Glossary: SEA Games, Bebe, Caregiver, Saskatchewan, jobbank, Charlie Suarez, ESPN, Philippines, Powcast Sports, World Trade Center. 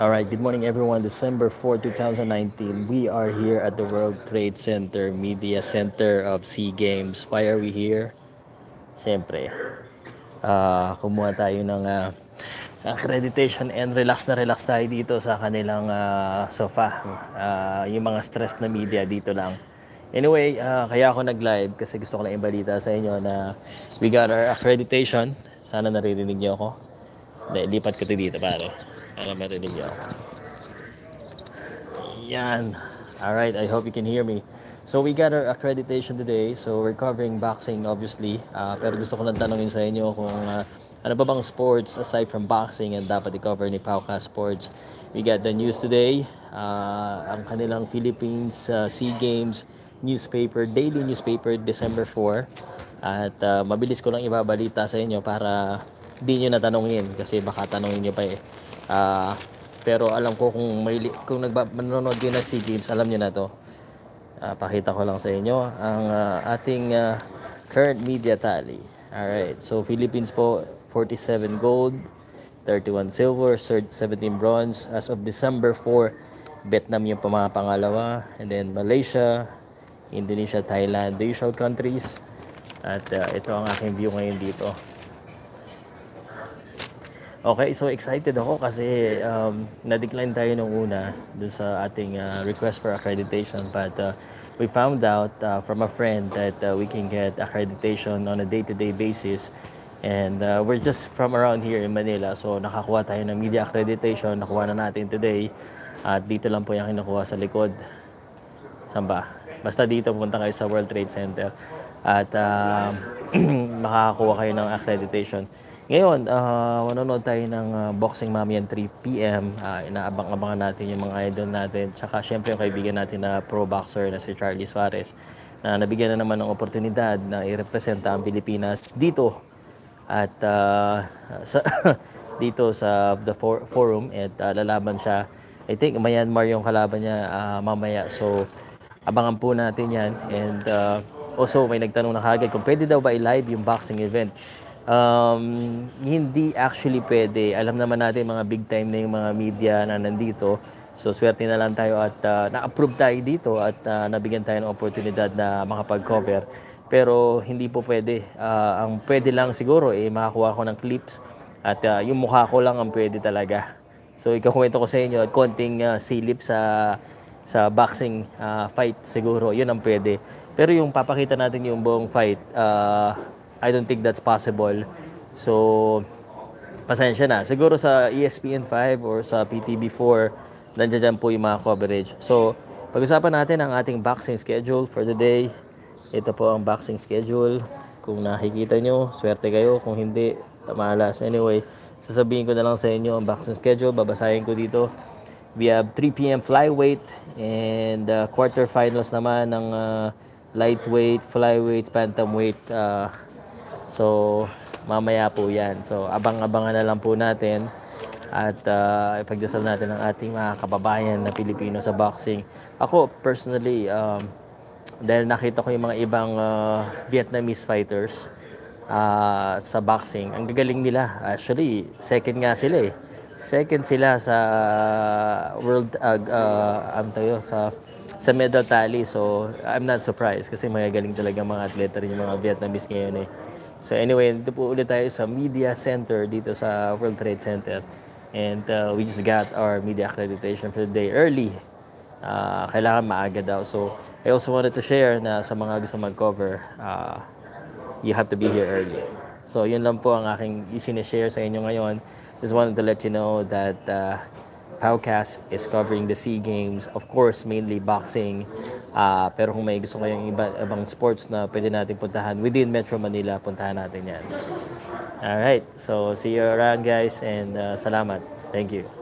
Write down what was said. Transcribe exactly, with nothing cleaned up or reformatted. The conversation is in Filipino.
All right, good morning everyone. December fourth, two thousand nineteen, we are here at the World Trade Center, Media Center of SEA Games. Why are we here? Siyempre, uh, kumuha tayo ng uh, accreditation and relax na relax tayo dito sa kanilang uh, sofa. Uh, yung mga stress na media dito lang. Anyway, uh, kaya ako nag-live kasi gusto ko lang ibalita sa inyo na we got our accreditation. Sana naririnig niyo ako. Dahil lipat ko dito pare. Para marinig niyo ako. Yan. Alright, I hope you can hear me. So we got our accreditation today. So we're covering boxing obviously. Uh, pero gusto ko lang tanongin sa inyo kung uh, ano ba bang sports aside from boxing and dapat i-cover ni Powcast Sports. We got the news today. Uh, ang kanilang Philippines uh, SEA Games newspaper, daily newspaper, December fourth. At uh, mabilis ko lang ibabalita sa inyo para di nyo natanongin kasi baka tanongin nyo pa eh. Uh, pero alam ko kung may kung nanonood din ng SEA Games, alam nyo na to. Uh, pakita ko lang sa inyo ang uh, ating uh, current media tally. Alright, so Philippines po, forty-seven gold, thirty-one silver, seventeen bronze. As of December fourth, Vietnam yung pangalawa. And then Malaysia, Indonesia, Thailand, the usual countries. At uh, ito ang aking view ngayon dito. Okay, so excited ako kasi um, na-decline tayo nung una dun sa ating uh, request for accreditation. But uh, we found out uh, from a friend that uh, we can get accreditation on a day-to-day basis. And uh, we're just from around here in Manila. So nakakuha tayo ng media accreditation, nakuha na natin today. At dito lang po yung kinukuha sa likod. Samba. Basta dito, pumunta kayo sa World Trade Center at uh, makakakuha kayo ng accreditation. Ngayon, uh, manonood tayo ng uh, boxing mamaya three p m Uh, inaabang-abangan natin yung mga idol natin. Tsaka syempre yung kaibigan natin na pro-boxer na si Charlie Suarez na nabigyan na naman ng oportunidad na i-representa ang Pilipinas dito at uh, sa dito sa the for forum at uh, lalaban siya. I think Myanmar yung kalaban niya uh, mamaya. So, abangan po natin yan. And uh, also may nagtanong na kagad kung pwede daw ba i-live yung boxing event. Um, hindi actually pwede. Alam naman natin mga big time na yung mga media na nandito. So swerte na lang tayo at uh, na-approve tayo dito at uh, nabigyan tayo ng oportunidad na makapag-cover. Pero hindi po pwede. Uh, ang pwede lang siguro eh makakuha ko ng clips at uh, yung mukha ko lang ang pwede talaga. So ikakwento ko sa inyo at konting uh, silip sa sa boxing uh, fight siguro, yun ang pwede. Pero yung papakita natin yung buong fight, uh, I don't think that's possible. So, pasensya na. Siguro sa E S P N five or sa P T B four, nandiyan po yung mga coverage. So, pag-usapan natin ang ating boxing schedule for the day. Ito po ang boxing schedule. Kung nakikita nyo, swerte kayo. Kung hindi, tamalas. Anyway, sasabihin ko na lang sa inyo ang boxing schedule. Babasahin ko dito. We have three p m flyweight and uh, quarterfinals naman ng uh, lightweight, flyweight, bantamweight. Uh, so, mamaya po yan. So, abang-abangan na lang po natin at uh, ipagdasal natin ang ating mga kababayan na Pilipino sa boxing. Ako, personally, um, dahil nakita ko yung mga ibang uh, Vietnamese fighters uh, sa boxing, ang gagaling nila. Actually, second nga sila eh. Second sila sa world uh, uh, tayo, sa sa medal tally, so I'm not surprised kasi magagaling talaga mga atleta rin yung mga Vietnamese ngayon eh. So anyway, dito po ulit tayo sa media center dito sa World Trade Center and uh, we just got our media accreditation for the day early. Uh, kailangan maaga daw. So I also wanted to share na sa mga gusto mag-cover, uh, you have to be here early. So yun lang po ang aking i-share sa inyo ngayon. Just wanted to let you know that uh, Powcast is covering the SEA Games. Of course, mainly boxing. Uh, pero kung may gusto kayong iba, ibang sports na pwede natin puntahan within Metro Manila, puntahan natin yan. Alright, so see you around guys and uh, salamat. Thank you.